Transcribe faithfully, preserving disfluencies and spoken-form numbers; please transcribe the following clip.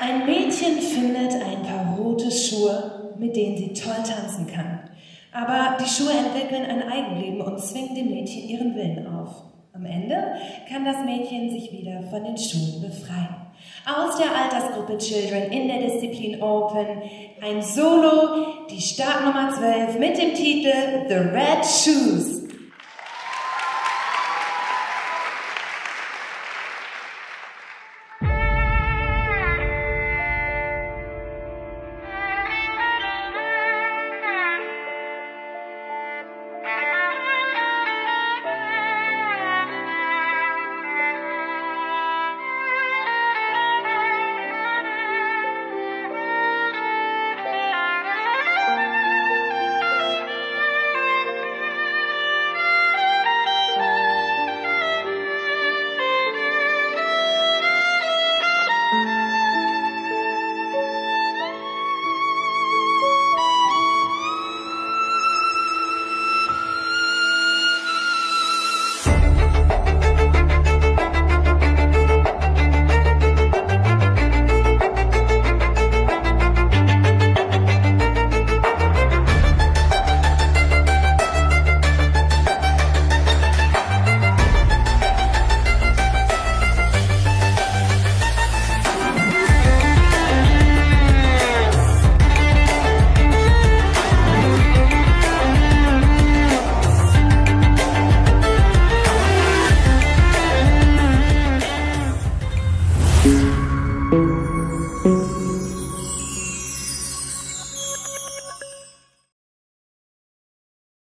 Ein Mädchen findet ein paar rote Schuhe, mit denen sie toll tanzen kann. Aber die Schuhe entwickeln ein Eigenleben und zwingen dem Mädchen ihren Willen auf. Am Ende kann das Mädchen sich wieder von den Schuhen befreien. Aus der Altersgruppe Children in der Disziplin Open ein Solo, die Startnummer zwölf mit dem Titel The Red Shoes.